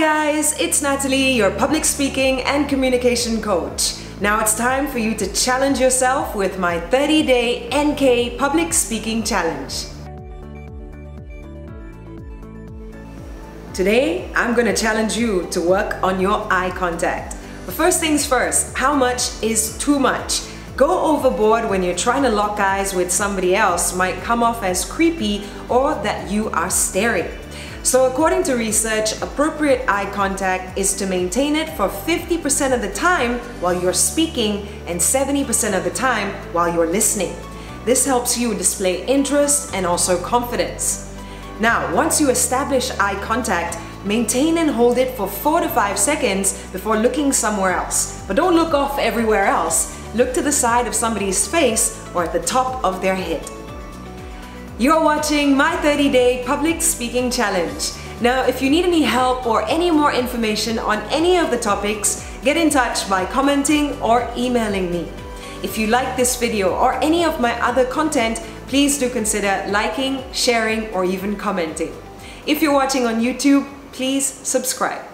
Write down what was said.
guys, it's Natalie, your public speaking and communication coach. Now it's time for you to challenge yourself with my 30-day NK Public Speaking Challenge. Today, I'm gonna challenge you to work on your eye contact. But first things first, how much is too much? Go overboard when you're trying to lock eyes with somebody else might come off as creepy or that you are staring. So according to research, appropriate eye contact is to maintain it for 50% of the time while you're speaking and 70% of the time while you're listening. This helps you display interest and also confidence. Now, once you establish eye contact, maintain and hold it for 4 to 5 seconds before looking somewhere else. But don't look off everywhere else. Look to the side of somebody's face or at the top of their head. You're watching my 30-day public speaking challenge. Now, if you need any help or any more information on any of the topics, get in touch by commenting or emailing me. If you like this video or any of my other content, please do consider liking, sharing, or even commenting. If you're watching on YouTube, please subscribe.